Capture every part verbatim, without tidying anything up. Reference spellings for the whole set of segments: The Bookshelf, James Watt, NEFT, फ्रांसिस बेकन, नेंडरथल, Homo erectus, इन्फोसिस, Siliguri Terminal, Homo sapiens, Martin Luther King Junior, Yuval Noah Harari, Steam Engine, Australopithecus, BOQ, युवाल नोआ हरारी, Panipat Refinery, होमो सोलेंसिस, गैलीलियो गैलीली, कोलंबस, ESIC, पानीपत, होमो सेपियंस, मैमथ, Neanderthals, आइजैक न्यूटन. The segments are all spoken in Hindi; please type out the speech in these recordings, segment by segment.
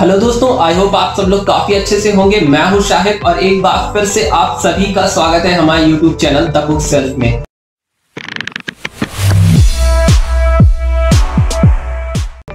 हेलो दोस्तों, आई होप आप सब लोग काफी अच्छे से होंगे। मैं हूं शाहिद और एक बार फिर से आप सभी का स्वागत है हमारे यूट्यूब चैनल द बुकशेल्फ में।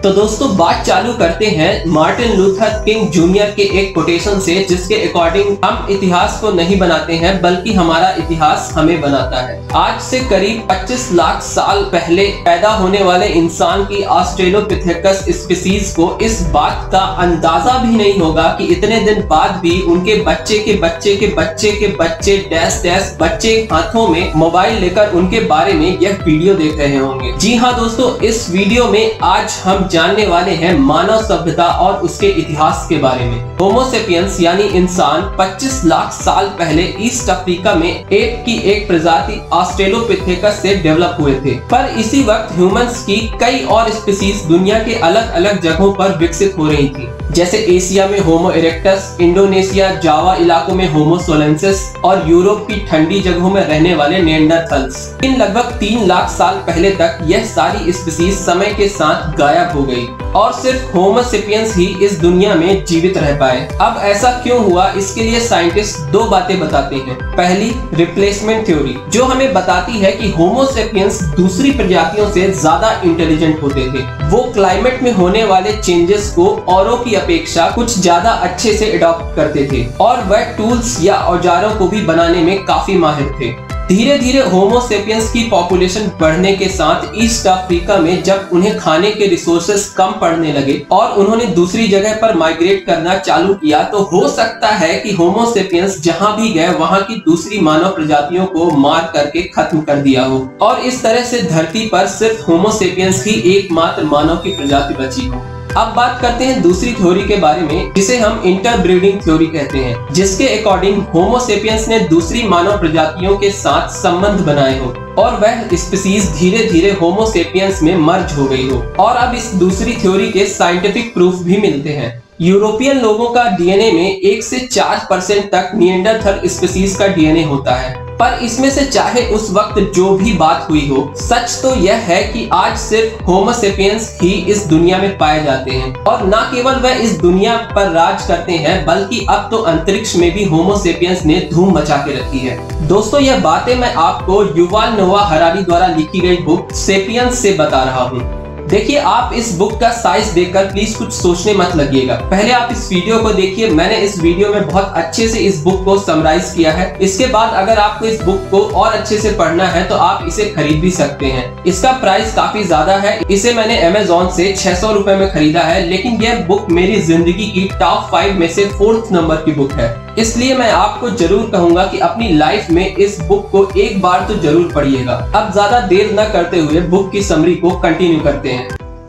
तो दोस्तों, बात चालू करते हैं मार्टिन लूथर किंग जूनियर के एक कोटेशन से, जिसके अकॉर्डिंग हम इतिहास को नहीं बनाते हैं बल्कि हमारा इतिहास हमें बनाता है। आज से करीब पच्चीस लाख साल पहले पैदा होने वाले इंसान की ऑस्ट्रेलोपिथेकस स्पीसीज को इस बात का अंदाजा भी नहीं होगा कि इतने दिन बाद भी उनके बच्चे के बच्चे के बच्चे के बच्चे डैश डैश बच्चे हाथों में मोबाइल लेकर उनके बारे में यह वीडियो देख रहे होंगे। जी हाँ दोस्तों, इस वीडियो में आज हम जानने वाले हैं मानव सभ्यता और उसके इतिहास के बारे में। होमो सेपियंस यानी इंसान पच्चीस लाख साल पहले ईस्ट अफ्रीका में एप की एक प्रजाति ऑस्ट्रेलोपिथेकस से डेवलप हुए थे, पर इसी वक्त ह्यूमंस की कई और स्पीशीज दुनिया के अलग अलग जगहों पर विकसित हो रही थी, जैसे एशिया में होमो इरेक्टस, इंडोनेशिया जावा इलाकों में होमो सोलेंसिस और यूरोप की ठंडी जगहों में रहने वाले नेंडरथल्स। इन लगभग तीन लाख साल पहले तक यह सारी स्पीशीज समय के साथ गायब हो गई और सिर्फ होमो सेपियंस ही इस दुनिया में जीवित रह पाए। अब ऐसा क्यों हुआ, इसके लिए साइंटिस्ट दो बातें बताते हैं। पहली, रिप्लेसमेंट थ्योरी, जो हमें बताती है कि होमो सेपियंस दूसरी प्रजातियों से ज्यादा इंटेलिजेंट होते थे। वो क्लाइमेट में होने वाले चेंजेस को औरों की अपेक्षा कुछ ज्यादा अच्छे से अडॉप्ट करते थे और वह टूल्स या औजारों को भी बनाने में काफी माहिर थे। धीरे धीरे होमो सेपियंस की पॉपुलेशन बढ़ने के साथ ईस्ट अफ्रीका में जब उन्हें खाने के रिसोर्सेस कम पड़ने लगे और उन्होंने दूसरी जगह पर माइग्रेट करना चालू किया, तो हो सकता है कि होमो सेपियंस जहां भी गए वहां की दूसरी मानव प्रजातियों को मार करके खत्म कर दिया हो और इस तरह से धरती पर सिर्फ होमो सेपियंस ही एकमात्र मानव की प्रजाति बची हो। अब बात करते हैं दूसरी थ्योरी के बारे में, जिसे हम इंटरब्रीडिंग थ्योरी कहते हैं, जिसके अकॉर्डिंग होमो सेपियंस ने दूसरी मानव प्रजातियों के साथ संबंध बनाए हो और वह स्पीशीज धीरे धीरे होमो सेपियंस में मर्ज हो गई हो। और अब इस दूसरी थ्योरी के साइंटिफिक प्रूफ भी मिलते हैं। यूरोपियन लोगों का डीएनए में एक से चार परसेंट तक निएंडरथल स्पीशीज का डीएनए होता है, पर इसमें से चाहे उस वक्त जो भी बात हुई हो, सच तो यह है कि आज सिर्फ होमो सेपियंस ही इस दुनिया में पाए जाते हैं और न केवल वह इस दुनिया पर राज करते हैं बल्कि अब तो अंतरिक्ष में भी होमो सेपियंस ने धूम मचा के रखी है। दोस्तों, यह बातें मैं आपको युवाल नोआ हरारी द्वारा लिखी गई बुक सेपियंस से बता रहा हूँ। देखिए, आप इस बुक का साइज देखकर प्लीज कुछ सोचने मत लगिएगा, पहले आप इस वीडियो को देखिए। मैंने इस वीडियो में बहुत अच्छे से इस बुक को समराइज किया है। इसके बाद अगर आपको इस बुक को और अच्छे से पढ़ना है तो आप इसे खरीद भी सकते हैं। इसका प्राइस काफी ज्यादा है, इसे मैंने अमेजोन से छह सौ रुपए में खरीदा है, लेकिन यह बुक मेरी जिंदगी की टॉप फाइव में से फोर्थ नंबर की बुक है। इसलिए मैं आपको जरूर कहूंगा कि अपनी लाइफ में इस बुक को एक बार तो जरूर पढ़िएगा। अब ज्यादा देर न करते हुए बुक की समरी को कंटिन्यू करते हैं।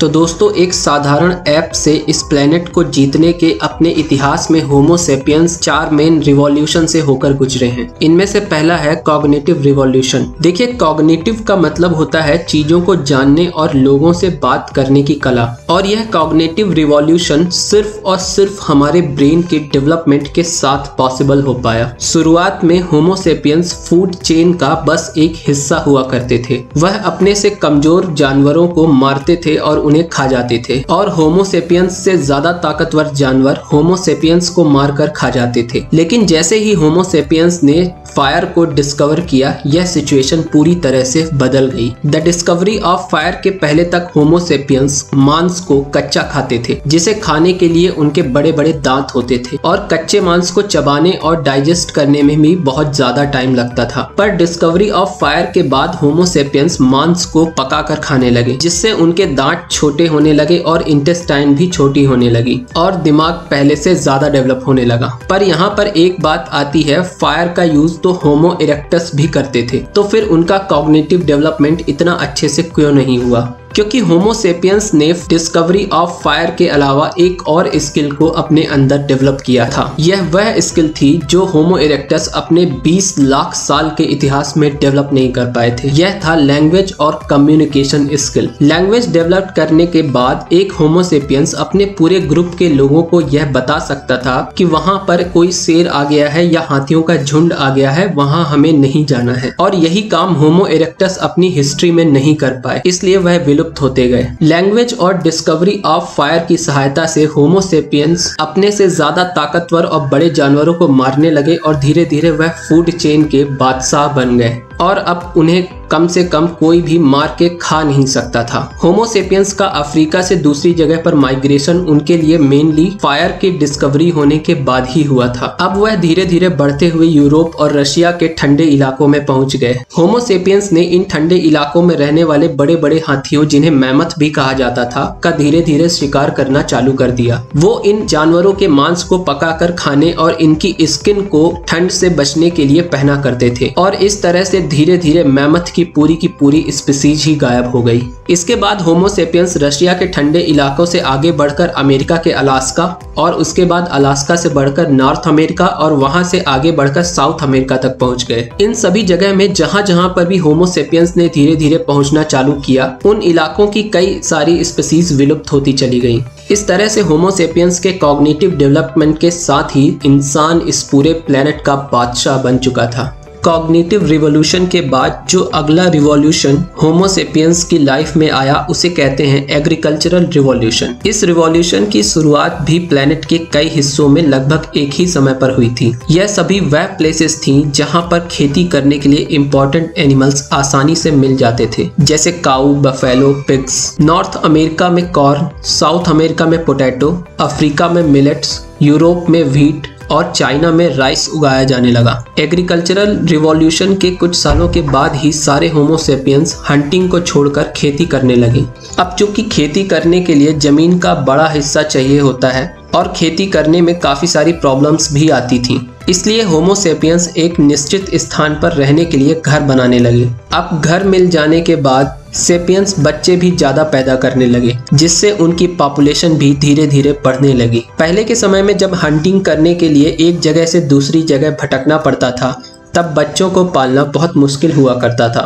तो दोस्तों, एक साधारण ऐप से इस प्लेनेट को जीतने के अपने इतिहास में होमो सेपियंस चार मेन रिवॉल्यूशन से होकर गुजरे हैं। इनमें से पहला है कॉग्निटिव रिवॉल्यूशन। देखिए, कॉग्निटिव का मतलब होता है चीजों को जानने और लोगों से बात करने की कला, और यह कॉग्निटिव रिवॉल्यूशन सिर्फ और सिर्फ हमारे ब्रेन के डेवलपमेंट के साथ पॉसिबल हो पाया। शुरुआत में होमो सेपियंस फूड चेन का बस एक हिस्सा हुआ करते थे। वह अपने से कमजोर जानवरों को मारते थे और उन्हें खा जाते थे, और होमो सेपियंस से ज्यादा ताकतवर जानवर होमो सेपियंस को मारकर खा जाते थे। लेकिन जैसे ही होमो सेपियंस ने फायर को डिस्कवर किया, यह सिचुएशन पूरी तरह से बदल गई। द डिस्कवरी ऑफ फायर के पहले तक होमो सेपियंस मांस को कच्चा खाते थे, जिसे खाने के लिए उनके बड़े बड़े दांत होते थे और कच्चे मांस को चबाने और डाइजेस्ट करने में भी बहुत ज्यादा टाइम लगता था। पर डिस्कवरी ऑफ फायर के बाद होमो सेपियंस मांस को पकाकर खाने लगे, जिससे उनके दांत छोटे होने लगे और इंटेस्टाइन भी छोटी होने लगी और दिमाग पहले से ज्यादा डेवलप होने लगा। पर यहाँ पर एक बात आती है, फायर का यूज तो होमो इरेक्टस भी करते थे, तो फिर उनका कॉग्निटिव डेवलपमेंट इतना अच्छे से क्यों नहीं हुआ? क्योंकि होमो सेपियंस ने डिस्कवरी ऑफ फायर के अलावा एक और स्किल को अपने अंदर डेवलप किया था। यह वह स्किल थी जो होमो इरेक्टस अपने बीस लाख साल के इतिहास में डेवलप नहीं कर पाए थे। यह था लैंग्वेज और कम्युनिकेशन स्किल। लैंग्वेज डेवलप करने के बाद एक होमो सेपियंस अपने पूरे ग्रुप के लोगों को यह बता सकता था कि वहाँ पर कोई शेर आ गया है या हाथियों का झुंड आ गया है, वहाँ हमें नहीं जाना है। और यही काम होमो इरेक्टस अपनी हिस्ट्री में नहीं कर पाए, इसलिए वह विलुप्त होते गए। लैंग्वेज और डिस्कवरी ऑफ फायर की सहायता से होमो सेपियंस अपने से ज्यादा ताकतवर और बड़े जानवरों को मारने लगे और धीरे धीरे वह फूड चेन के बादशाह बन गए और अब उन्हें कम से कम कोई भी मार के खा नहीं सकता था। होमो सेपियंस का अफ्रीका से दूसरी जगह पर माइग्रेशन उनके लिए मेनली फायर की डिस्कवरी होने के बाद ही हुआ था। अब वह धीरे धीरे बढ़ते हुए यूरोप और रशिया के ठंडे इलाकों में पहुंच गए। होमो सेपियंस ने इन ठंडे इलाकों में रहने वाले बड़े बड़े हाथियों, जिन्हें मैमथ भी कहा जाता था, का धीरे धीरे शिकार करना चालू कर दिया। वो इन जानवरों के मांस को पका कर खाने और इनकी स्किन को ठंड से बचने के लिए पहना करते थे और इस तरह से धीरे धीरे मैमथ की पूरी की पूरी स्पीसीज ही गायब हो गई। इसके बाद होमो सेपियंस रशिया के ठंडे इलाकों से आगे बढ़कर अमेरिका के अलास्का और उसके बाद अलास्का से बढ़कर नॉर्थ अमेरिका और वहां से आगे बढ़कर साउथ अमेरिका तक पहुंच गए। इन सभी जगह में जहां जहां पर भी होमो सेपियंस ने धीरे धीरे पहुंचना चालू किया, उन इलाकों की कई सारी स्पीसीज विलुप्त होती चली गई। इस तरह से होमो सेपियंस के कॉग्निटिव डेवलपमेंट के साथ ही इंसान इस पूरे प्लेनेट का बादशाह बन चुका था। कॉग्निटिव रिवॉल्यूशन के बाद जो अगला रिवॉल्यूशन होमो सेपियंस की लाइफ में आया, उसे कहते हैं एग्रीकल्चरल रिवॉल्यूशन। इस रिवॉल्यूशन की शुरुआत भी प्लेनेट के कई हिस्सों में लगभग एक ही समय पर हुई थी। यह सभी वह प्लेसेस थीं जहां पर खेती करने के लिए इम्पोर्टेंट एनिमल्स आसानी से मिल जाते थे, जैसे cow, buffalo, pigs. North America में कॉर्न, साउथ अमेरिका में पोटैटो, अफ्रीका में मिलेट्स, यूरोप में व्हीट और चाइना में राइस उगाया जाने लगा। एग्रीकल्चरल रिवॉल्यूशन के कुछ सालों के बाद ही सारे होमो सेपियंस हंटिंग को छोड़कर खेती करने लगे। अब चूंकि खेती करने के लिए जमीन का बड़ा हिस्सा चाहिए होता है और खेती करने में काफ़ी सारी प्रॉब्लम्स भी आती थीं, इसलिए होमो सेपियंस एक निश्चित स्थान पर रहने के लिए घर बनाने लगे। अब घर मिल जाने के बाद सेपियंस बच्चे भी ज़्यादा पैदा करने लगे, जिससे उनकी पॉपुलेशन भी धीरे धीरे बढ़ने लगी। पहले के समय में जब हंटिंग करने के लिए एक जगह से दूसरी जगह भटकना पड़ता था, तब बच्चों को पालना बहुत मुश्किल हुआ करता था,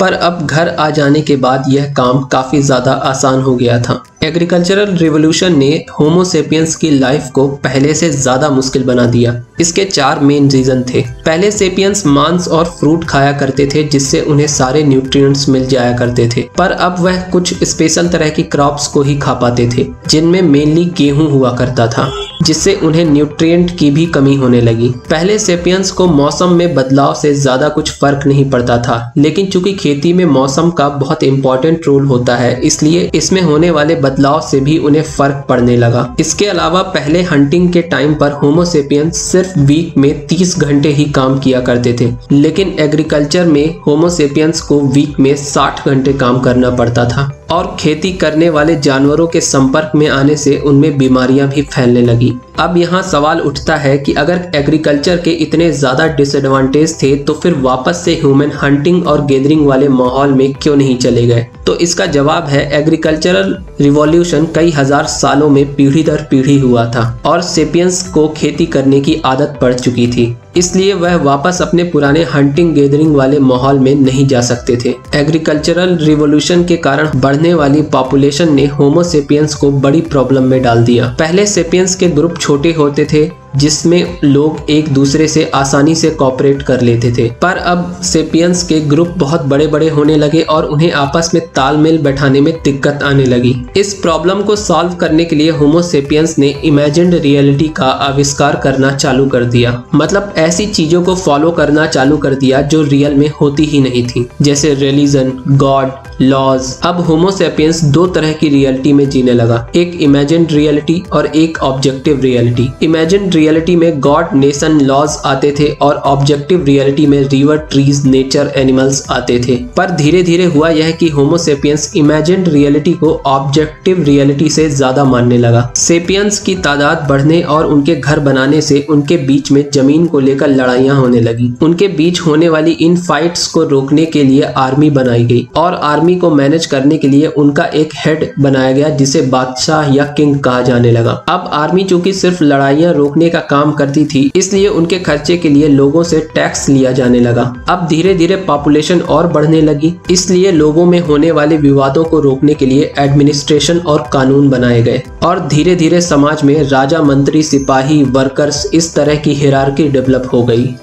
पर अब घर आ जाने के बाद यह काम काफ़ी ज़्यादा आसान हो गया था। एग्रीकल्चरल रिवॉल्यूशन ने होमो सेपियंस की लाइफ को पहले से ज़्यादा मुश्किल बना दिया। इसके चार मेन रीज़न थे। पहले सेपियंस मांस और फ्रूट खाया करते थे, जिससे उन्हें सारे न्यूट्रिएंट्स मिल जाया करते थे, पर अब वह कुछ स्पेशल तरह की क्रॉप्स को ही खा पाते थे, जिनमें मेनली गेहूँ हुआ करता था, जिससे उन्हें न्यूट्रिएंट की भी कमी होने लगी। पहले सेपियंस को मौसम में बदलाव से ज़्यादा कुछ फ़र्क नहीं पड़ता था, लेकिन चूँकि खेती में मौसम का बहुत इम्पॉर्टेंट रोल होता है, इसलिए इसमें होने वाले बदलाव से भी उन्हें फ़र्क पड़ने लगा। इसके अलावा पहले हंटिंग के टाइम पर होमो सेपियंस सिर्फ वीक में तीस घंटे ही काम किया करते थे, लेकिन एग्रीकल्चर में होमो सेपियंस को वीक में साठ घंटे काम करना पड़ता था और खेती करने वाले जानवरों के संपर्क में आने से उनमें बीमारियां भी फैलने लगी। अब यहाँ सवाल उठता है कि अगर एग्रीकल्चर के इतने ज़्यादा डिसएडवांटेज थे, तो फिर वापस से ह्यूमन हंटिंग और गैदरिंग वाले माहौल में क्यों नहीं चले गए? तो इसका जवाब है, एग्रीकल्चरल रिवॉल्यूशन कई हज़ार सालों में पीढ़ी दर पीढ़ी हुआ था और सेपियंस को खेती करने की आदत पड़ चुकी थी, इसलिए वह वापस अपने पुराने हंटिंग गैदरिंग वाले माहौल में नहीं जा सकते थे। एग्रीकल्चरल रिवॉल्यूशन के कारण बढ़ने वाली पॉपुलेशन ने होमो सेपियंस को बड़ी प्रॉब्लम में डाल दिया। पहले सेपियंस के ग्रुप छोटे होते थे, जिसमें लोग एक दूसरे से आसानी से कोऑपरेट कर लेते थे, पर अब सेपियंस के ग्रुप बहुत बड़े बड़े होने लगे और उन्हें आपस में तालमेल बैठाने में दिक्कत आने लगी। इस प्रॉब्लम को सॉल्व करने के लिए होमो सेपियंस ने इमेजिन्ड रियलिटी का आविष्कार करना चालू कर दिया, मतलब ऐसी चीज़ों को फॉलो करना चालू कर दिया जो रियल में होती ही नहीं थी, जैसे रिलीजन, गॉड, लॉज। अब होमो सेपियंस दो तरह की रियलिटी में जीने लगा, एक इमेजिन्ड रियलिटी और एक ऑब्जेक्टिव रियलिटी। इमेजिन्ड रियलिटी में गॉड, नेशन, लॉज आते थे और ऑब्जेक्टिव रियलिटी में रिवर, ट्रीज, नेचर, एनिमल्स आते थे। पर धीरे धीरे हुआ यह कि होमो सेपियंस इमेजिन्ड रियलिटी को ऑब्जेक्टिव रियलिटी से ज्यादा मानने लगा। सेपियंस की तादाद बढ़ने और उनके घर बनाने से उनके बीच में जमीन को लेकर लड़ाइयाँ होने लगी। उनके बीच होने वाली इन फाइट्स को रोकने के लिए आर्मी बनाई गई और आर्मी को मैनेज करने के लिए उनका एक हेड बनाया गया, जिसे बादशाह या किंग कहा जाने लगा। अब आर्मी चूंकि सिर्फ लड़ाइयाँ रोकने का काम करती थी, इसलिए उनके खर्चे के लिए लोगों से टैक्स लिया जाने लगा। अब धीरे धीरे पॉपुलेशन और बढ़ने लगी, इसलिए लोगों में होने वाले विवादों को रोकने के लिए एडमिनिस्ट्रेशन और कानून बनाए गए और धीरे धीरे समाज में राजा, मंत्री, सिपाही, वर्कर्स, इस तरह की हायरार्की डेवलप हो गई।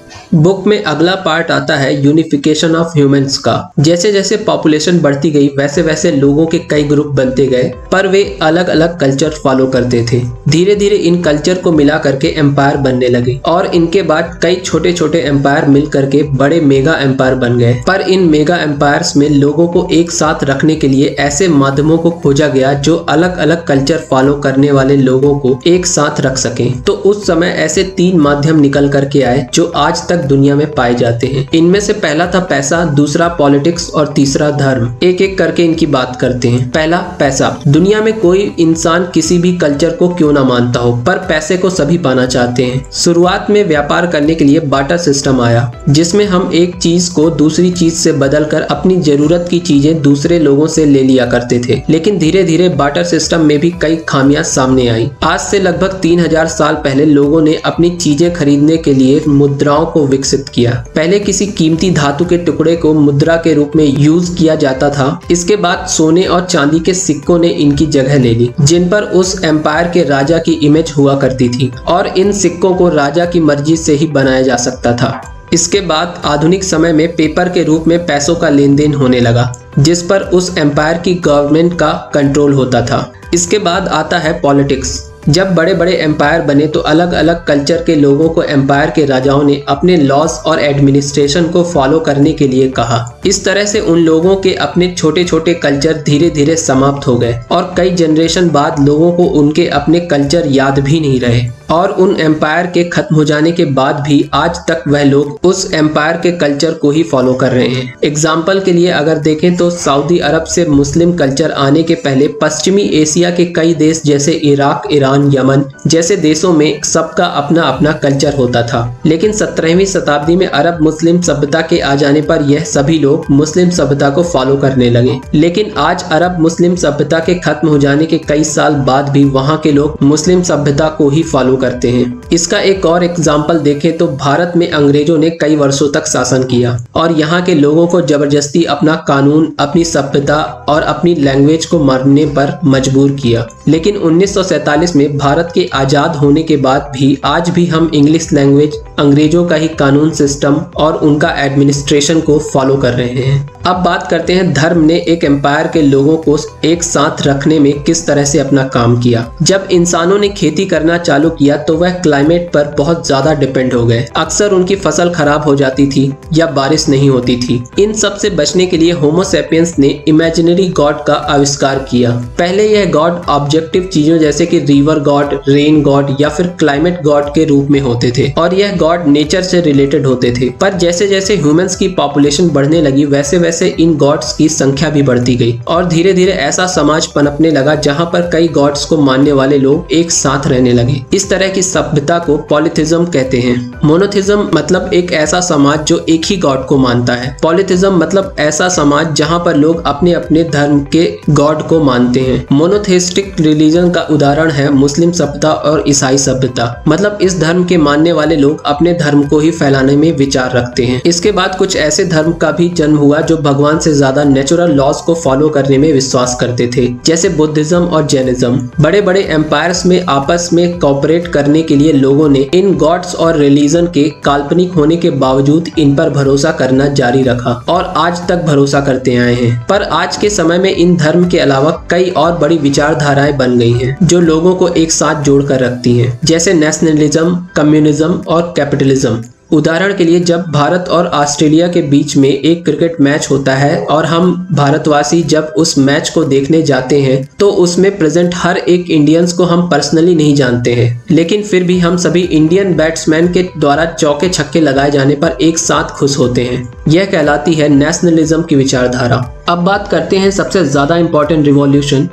बुक में अगला पार्ट आता है यूनिफिकेशन ऑफ ह्यूमंस का। जैसे जैसे पॉपुलेशन बढ़ती गई वैसे वैसे लोगों के कई ग्रुप बनते गए, पर वे अलग अलग कल्चर फॉलो करते थे। धीरे धीरे इन कल्चर को मिला करके एम्पायर बनने लगे और इनके बाद कई छोटे छोटे एम्पायर मिल करके बड़े मेगा एम्पायर बन गए। पर इन मेगा एम्पायर्स में लोगों को एक साथ रखने के लिए ऐसे माध्यमों को खोजा गया जो अलग अलग कल्चर फॉलो करने वाले लोगों को एक साथ रख सके। तो उस समय ऐसे तीन माध्यम निकल करके आए जो आज तक दुनिया में पाए जाते हैं। इनमें से पहला था पैसा, दूसरा पॉलिटिक्स और तीसरा धर्म। एक एक करके इनकी बात करते हैं। पहला पैसा। दुनिया में कोई इंसान किसी भी कल्चर को क्यों ना मानता हो, पर पैसे को सभी पाना चाहते हैं। शुरुआत में व्यापार करने के लिए बाटा सिस्टम आया, जिसमें हम एक चीज को दूसरी चीज से बदलकर अपनी जरूरत की चीजें दूसरे लोगों से ले लिया करते थे। लेकिन धीरे धीरे बाटा सिस्टम में भी कई खामियां सामने आई। आज से लगभग तीन हजार साल पहले लोगों ने अपनी चीजें खरीदने के लिए मुद्राओं को विकसित किया। पहले किसी कीमती धातु के टुकड़े को मुद्रा के रूप में यूज किया जाता था। इसके बाद सोने और चांदी के सिक्कों ने इनकी जगह ले ली, जिन पर उस एम्पायर के राजा की इमेज हुआ करती थी और इन सिक्कों को राजा की मर्जी से ही बनाया जा सकता था। इसके बाद आधुनिक समय में पेपर के रूप में पैसों का लेन देन होने लगा, जिस पर उस एम्पायर की गवर्नमेंट का कंट्रोल होता था। इसके बाद आता है पॉलिटिक्स। जब बड़े बड़े एम्पायर बने तो अलग अलग कल्चर के लोगों को एम्पायर के राजाओं ने अपने लॉज और एडमिनिस्ट्रेशन को फॉलो करने के लिए कहा। इस तरह से उन लोगों के अपने छोटे छोटे कल्चर धीरे धीरे समाप्त हो गए और कई जनरेशन बाद लोगों को उनके अपने कल्चर याद भी नहीं रहे। और उन एम्पायर के खत्म हो जाने के बाद भी आज तक वह लोग उस एम्पायर के कल्चर को ही फॉलो कर रहे हैं। एग्जाम्पल के लिए अगर देखें तो सऊदी अरब से मुस्लिम कल्चर आने के पहले पश्चिमी एशिया के कई देश जैसे इराक, ईरान, यमन जैसे देशों में सबका अपना अपना कल्चर होता था। लेकिन सत्रहवीं शताब्दी में अरब मुस्लिम सभ्यता के आ जाने पर यह सभी लोग मुस्लिम सभ्यता को फॉलो करने लगे। लेकिन आज अरब मुस्लिम सभ्यता के खत्म हो जाने के कई साल बाद भी वहाँ के लोग मुस्लिम सभ्यता को ही फॉलो करते हैं। इसका एक और एग्जाम्पल देखें तो भारत में अंग्रेजों ने कई वर्षों तक शासन किया और यहाँ के लोगों को जबरदस्ती अपना कानून, अपनी सभ्यता और अपनी लैंग्वेज को मानने पर मजबूर किया। लेकिन उन्नीस सौ सैंतालीस में भारत के आजाद होने के बाद भी आज भी हम इंग्लिश लैंग्वेज, अंग्रेजों का ही कानून सिस्टम और उनका एडमिनिस्ट्रेशन को फॉलो कर रहे हैं। अब बात करते हैं धर्म ने एक एम्पायर के लोगों को एक साथ रखने में किस तरह से अपना काम किया। जब इंसानों ने खेती करना चालू किया तो वह क्लाइमेट पर बहुत ज्यादा डिपेंड हो गए। अक्सर उनकी फसल खराब हो जाती थी या बारिश नहीं होती थी। इन सब से बचने के लिए होमो सैपियंस ने इमेजिनरी गॉड का आविष्कार किया। पहले यह गॉड ऑब्जेक्टिव चीजों जैसे कि रिवर गॉड, रेन गॉड या फिर क्लाइमेट गॉड के रूप में होते थे और यह गॉड नेचर से रिलेटेड होते थे। पर जैसे जैसे ह्यूमंस की पॉपुलेशन बढ़ने लगी वैसे वैसे इन गॉड्स की संख्या भी बढ़ती गई और धीरे धीरे ऐसा समाज पनपने लगा जहाँ पर कई गॉड्स को मानने वाले लोग एक साथ रहने लगे। इस तरह की सभ्यता को पॉलिथिज्म कहते हैं। मोनोथिज्म मतलब एक ऐसा समाज जो एक ही गॉड को मानता है। पॉलिथिज्म मतलब ऐसा समाज जहां पर लोग अपने अपने धर्म के गॉड को मानते हैं। मोनोथेस्टिक रिलीजन का उदाहरण है मुस्लिम सभ्यता और ईसाई सभ्यता। मतलब इस धर्म के मानने वाले लोग अपने धर्म को ही फैलाने में विचार रखते हैं। इसके बाद कुछ ऐसे धर्म का भी जन्म हुआ जो भगवान से ज्यादा नेचुरल लॉज को फॉलो करने में विश्वास करते थे, जैसे बुद्धिज्म और जैनिज्म। बड़े बड़े एम्पायर्स में आपस में कॉपरेट करने के लिए लोगों ने इन गॉड्स और रिलीजन के काल्पनिक होने के बावजूद इन पर भरोसा करना जारी रखा और आज तक भरोसा करते आए हैं। पर आज के समय में इन धर्म के अलावा कई और बड़ी विचारधाराएं बन गई हैं जो लोगों को एक साथ जोड़कर रखती हैं, जैसे नेशनलिज्म, कम्युनिज्म और कैपिटलिज्म। उदाहरण के लिए जब भारत और ऑस्ट्रेलिया के बीच में एक क्रिकेट मैच होता है और हम भारतवासी जब उस मैच को देखने जाते हैं तो उसमें प्रेजेंट हर एक इंडियंस को हम पर्सनली नहीं जानते हैं, लेकिन फिर भी हम सभी इंडियन बैट्समैन के द्वारा चौके छक्के लगाए जाने पर एक साथ खुश होते हैं। यह कहलाती है नेशनलिज्म की विचारधारा। अब बात करते हैं सबसे ज़्यादा इम्पोर्टेंट रिवॉल्यूशन,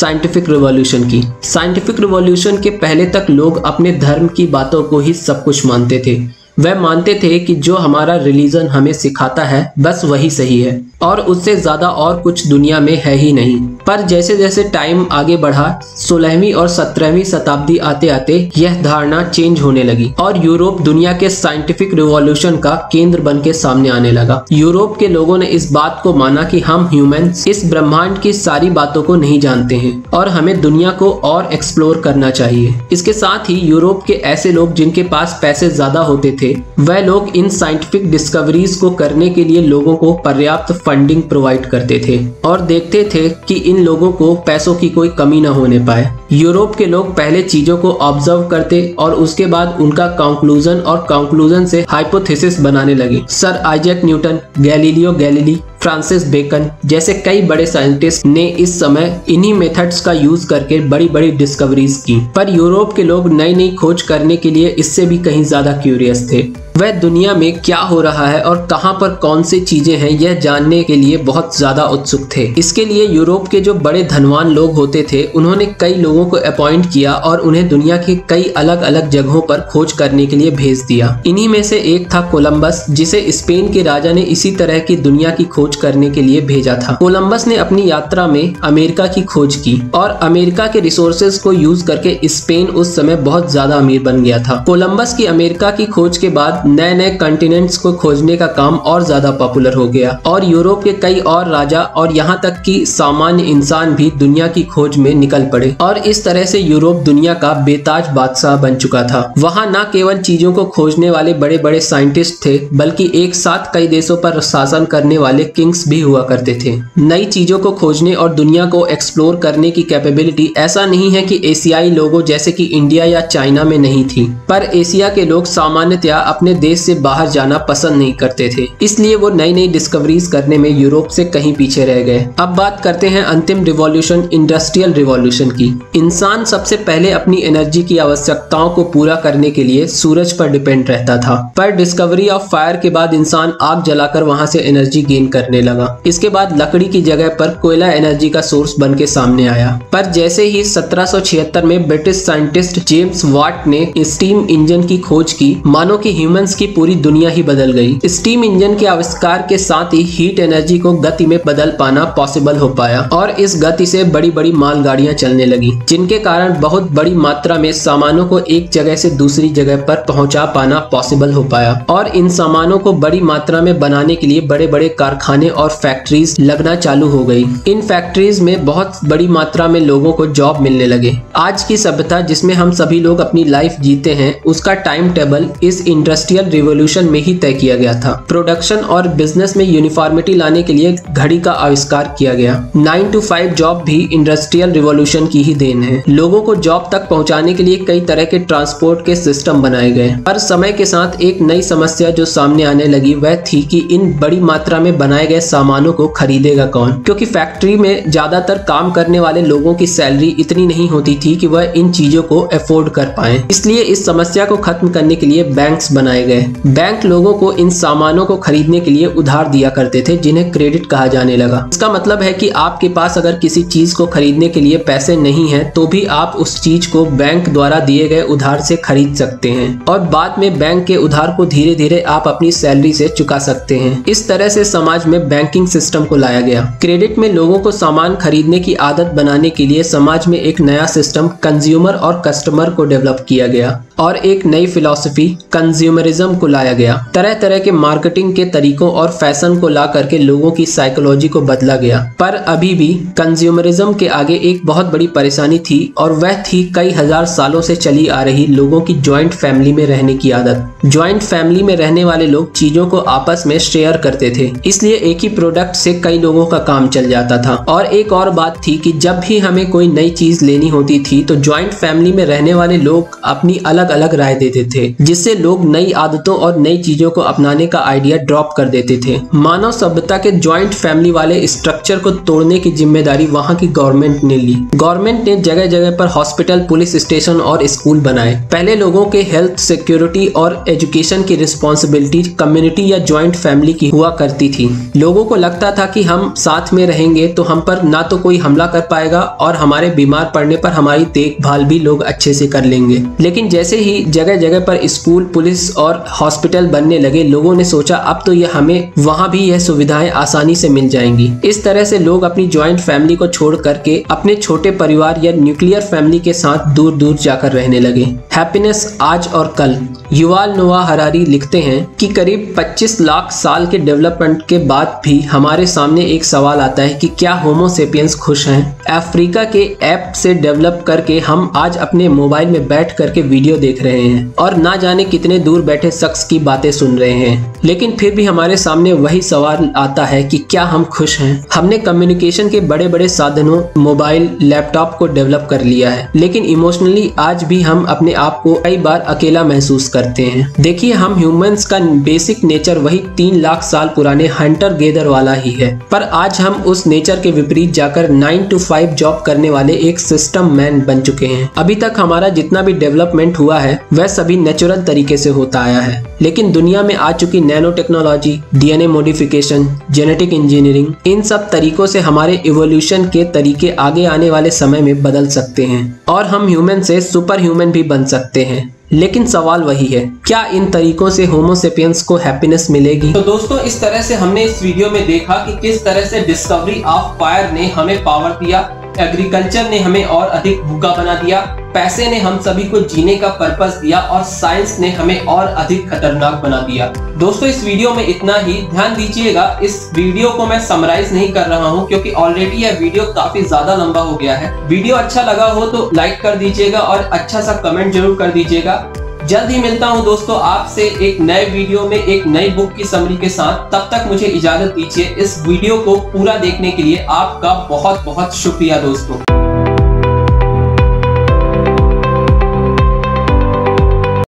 साइंटिफिक रिवॉल्यूशन की। साइंटिफिक रिवॉल्यूशन के पहले तक लोग अपने धर्म की बातों को ही सब कुछ मानते थे। वह मानते थे कि जो हमारा रिलीजन हमें सिखाता है बस वही सही है और उससे ज़्यादा और कुछ दुनिया में है ही नहीं। पर जैसे जैसे टाइम आगे बढ़ा सोलहवीं और सत्रहवीं शताब्दी आते आते यह धारणा चेंज होने लगी और यूरोप दुनिया के साइंटिफिक रिवॉल्यूशन का केंद्र बन के सामने आने लगा। यूरोप के लोगों ने इस बात को माना कि हम ह्यूमंस इस ब्रह्मांड की सारी बातों को नहीं जानते हैं और हमें दुनिया को और एक्सप्लोर करना चाहिए। इसके साथ ही यूरोप के ऐसे लोग जिनके पास पैसे ज़्यादा होते थे थे, वह लोग इन साइंटिफिक डिस्कवरीज को करने के लिए लोगों को पर्याप्त फंडिंग प्रोवाइड करते थे और देखते थे कि इन लोगों को पैसों की कोई कमी न होने पाए। यूरोप के लोग पहले चीजों को ऑब्जर्व करते और उसके बाद उनका कंक्लूजन और कंक्लूजन से हाइपोथेसिस बनाने लगे। Sir आइजैक न्यूटन, गैलीलियो गैलीली, फ्रांसिस बेकन जैसे कई बड़े साइंटिस्ट ने इस समय इन्हीं मेथड्स का यूज करके बड़ी बड़ी डिस्कवरीज की, पर यूरोप के लोग नई नई खोज करने के लिए इससे भी कहीं ज्यादा क्यूरियस थे। वह दुनिया में क्या हो रहा है और कहां पर कौन सी चीजें हैं यह जानने के लिए बहुत ज्यादा उत्सुक थे। इसके लिए यूरोप के जो बड़े धनवान लोग होते थे उन्होंने कई लोगों को अपॉइंट किया और उन्हें दुनिया के कई अलग अलग जगहों पर खोज करने के लिए भेज दिया। इन्हीं में से एक था कोलंबस, जिसे स्पेन के राजा ने इसी तरह की दुनिया की खोज करने के लिए भेजा था। कोलंबस ने अपनी यात्रा में अमेरिका की खोज की और अमेरिका के रिसोर्सेज को यूज करके स्पेन उस समय बहुत ज्यादा अमीर बन गया था। कोलंबस की अमेरिका की खोज के बाद नए नए कॉन्टिनेंट्स को खोजने का काम और ज्यादा पॉपुलर हो गया और यूरोप के कई और राजा और यहाँ तक कि सामान्य इंसान भी दुनिया की खोज में निकल पड़े और इस तरह से यूरोप दुनिया का बेताज बादशाह बन चुका था। वहाँ न केवल चीजों को खोजने वाले बड़े बड़े साइंटिस्ट थे बल्कि एक साथ कई देशों पर शासन करने वाले किंग्स भी हुआ करते थे। नई चीजों को खोजने और दुनिया को एक्सप्लोर करने की कैपेबिलिटी ऐसा नहीं है कि एशियाई लोगों जैसे कि इंडिया या चाइना में नहीं थी, पर एशिया के लोग सामान्यतया अपने देश से बाहर जाना पसंद नहीं करते थे, इसलिए वो नई नई डिस्कवरीज करने में यूरोप से कहीं पीछे रह गए। अब बात करते हैं अंतिम रिवॉल्यूशन, इंडस्ट्रियल रिवॉल्यूशन की। इंसान सबसे पहले अपनी एनर्जी की आवश्यकताओं को पूरा करने के लिए सूरज पर डिपेंड रहता था, पर डिस्कवरी ऑफ फायर के बाद इंसान आग जलाकर वहाँ से एनर्जी गेन करने लगा। इसके बाद लकड़ी की जगह पर कोयला एनर्जी का सोर्स बन के सामने आया। पर जैसे ही सत्रह सौ छिहत्तर में ब्रिटिश साइंटिस्ट जेम्स वाट ने स्टीम इंजन की खोज की, मानो की ह्यूमंस की पूरी दुनिया ही बदल गई। स्टीम इंजन के आविष्कार के साथ ही हीट एनर्जी को गति में बदल पाना पॉसिबल हो पाया और इस गति से बड़ी बड़ी मालगाड़ियां चलने लगी, जिनके कारण बहुत बड़ी मात्रा में सामानों को एक जगह से दूसरी जगह पर पहुंचा पाना पॉसिबल हो पाया और इन सामानों को बड़ी मात्रा में बनाने के लिए बड़े बड़े कारखाने और फैक्ट्रीज लगना चालू हो गई। इन फैक्ट्रीज में बहुत बड़ी मात्रा में लोगों को जॉब मिलने लगे। आज की सभ्यता जिसमें हम सभी लोग अपनी लाइफ जीते हैं उसका टाइम टेबल इस इंडस्ट्रियल रिवॉल्यूशन में ही तय किया गया था। प्रोडक्शन और बिजनेस में यूनिफॉर्मिटी लाने के लिए घड़ी का आविष्कार किया गया। नाइन टू फाइव जॉब भी इंडस्ट्रियल रिवॉल्यूशन की ही देन है। लोगों को जॉब तक पहुंचाने के लिए कई तरह के ट्रांसपोर्ट के सिस्टम बनाए गए। पर समय के साथ एक नई समस्या जो सामने आने लगी वह थी कि इन बड़ी मात्रा में बनाए गए सामानों को खरीदेगा कौन, क्योंकि फैक्ट्री में ज्यादातर काम करने वाले लोगों की सैलरी इतनी नहीं होती थी कि वह इन चीजों को अफोर्ड कर पाए। इसलिए इस समस्या को खत्म करने के लिए बैंक्स बनाए गए। बैंक लोगों को इन सामानों को खरीदने के लिए उधार दिया करते थे, जिन्हें क्रेडिट कहा जाने लगा। इसका मतलब है कि आपके पास अगर किसी चीज को खरीदने के लिए पैसे नहीं हैं, तो भी आप उस चीज को बैंक द्वारा दिए गए उधार से खरीद सकते हैं और बाद में बैंक के उधार को धीरे धीरे आप अपनी सैलरी से चुका सकते हैं। इस तरह से समाज में बैंकिंग सिस्टम को लाया गया। क्रेडिट में लोगों को सामान खरीदने की आदत बनाने के लिए समाज में एक नया सिस्टम कंज्यूमर और कस्टमर को डेवलप किया गया और एक नई फिलॉसफी कंज्यूमरिज्म को लाया गया। तरह तरह के मार्केटिंग के तरीकों और फैशन को ला करके लोगों की साइकोलॉजी को बदला गया। पर अभी भी कंज्यूमरिज्म के आगे एक बहुत बड़ी परेशानी थी और वह थी कई हजार सालों से चली आ रही लोगों की ज्वाइंट फैमिली में रहने की आदत। ज्वाइंट फैमिली में रहने वाले लोग चीजों को आपस में शेयर करते थे, इसलिए एक ही प्रोडक्ट से कई लोगों का काम चल जाता था। और एक और बात थी कि जब भी हमें कोई नई चीज लेनी होती थी तो ज्वाइंट फैमिली में रहने वाले लोग अपनी अलग अलग राय देते थे, जिससे लोग नई आदतों और नई चीजों को अपनाने का आइडिया ड्रॉप कर देते थे। मानव सभ्यता के ज्वाइंट फैमिली वाले स्ट्रक्चर को तोड़ने की जिम्मेदारी वहां की गवर्नमेंट ने ली। गवर्नमेंट ने जगह जगह पर हॉस्पिटल, पुलिस स्टेशन और स्कूल बनाए। पहले लोगों के हेल्थ, सिक्योरिटी और एजुकेशन की रिस्पॉन्सिबिलिटी कम्युनिटी या ज्वाइंट फैमिली की हुआ करती थी। लोगों को लगता था कि हम साथ में रहेंगे तो हम पर ना तो कोई हमला कर पाएगा और हमारे बीमार पड़ने पर हमारी देखभाल भी लोग अच्छे से कर लेंगे। लेकिन जैसे ही जगह जगह पर स्कूल, पुलिस और हॉस्पिटल बनने लगे, लोगों ने सोचा अब तो यह हमें वहाँ भी यह सुविधाएं आसानी से मिल जाएंगी। इस तरह से लोग अपनी ज्वाइंट फैमिली को छोड़ करके अपने छोटे परिवार या न्यूक्लियर फैमिली के साथ दूर दूर जाकर रहने लगे। हैप्पीनेस आज और कल। युवाल नोआह हरारी लिखते हैं कि करीब पच्चीस लाख साल के डेवलपमेंट के बाद भी हमारे सामने एक सवाल आता है कि क्या होमो सेपियंस खुश हैं? अफ्रीका के ऐप से डेवलप करके हम आज अपने मोबाइल में बैठ करके वीडियो देख रहे हैं और ना जाने कितने दूर बैठ बैठे शख्स की बातें सुन रहे हैं। लेकिन फिर भी हमारे सामने वही सवाल आता है कि क्या हम खुश हैं? हमने कम्युनिकेशन के बड़े बड़े साधनों, मोबाइल, लैपटॉप को डेवलप कर लिया है, लेकिन इमोशनली आज भी हम अपने आप को कई बार अकेला महसूस करते हैं। देखिए, हम ह्यूमंस का बेसिक नेचर वही तीन लाख साल पुराने हंटर गेदर वाला ही है, पर आज हम उस नेचर के विपरीत जाकर नाइन टू फाइव जॉब करने वाले एक सिस्टम मैन बन चुके हैं। अभी तक हमारा जितना भी डेवलपमेंट हुआ है वह सभी नेचुरल तरीके से होता आया है, लेकिन दुनिया में आ चुकी nano technology, DNA modification, genetic engineering, इन सब तरीकों से हमारे इवोल्यूशन के तरीके आगे आने वाले समय में बदल सकते हैं और हम ह्यूमन से सुपर ह्यूमन भी बन सकते हैं। लेकिन सवाल वही है, क्या इन तरीकों से होमो सेपियंस को हैप्पीनेस मिलेगी? तो दोस्तों, इस तरह से हमने इस वीडियो में देखा कि किस तरह से डिस्कवरी ऑफ फायर ने हमें पावर दिया, एग्रीकल्चर ने हमें और अधिक भूखा बना दिया, पैसे ने हम सभी को जीने का पर्पस दिया और साइंस ने हमें और अधिक खतरनाक बना दिया। दोस्तों, इस वीडियो में इतना ही। ध्यान दीजिएगा, इस वीडियो को मैं समराइज नहीं कर रहा हूं क्योंकि ऑलरेडी यह वीडियो काफी ज्यादा लंबा हो गया है। वीडियो अच्छा लगा हो तो लाइक कर दीजिएगा और अच्छा सा कमेंट जरूर कर दीजिएगा। जल्द ही मिलता हूं दोस्तों आपसे एक नए वीडियो में एक नई बुक की समरी के साथ। तब तक मुझे इजाजत दीजिए। इस वीडियो को पूरा देखने के लिए आपका बहुत बहुत शुक्रिया दोस्तों।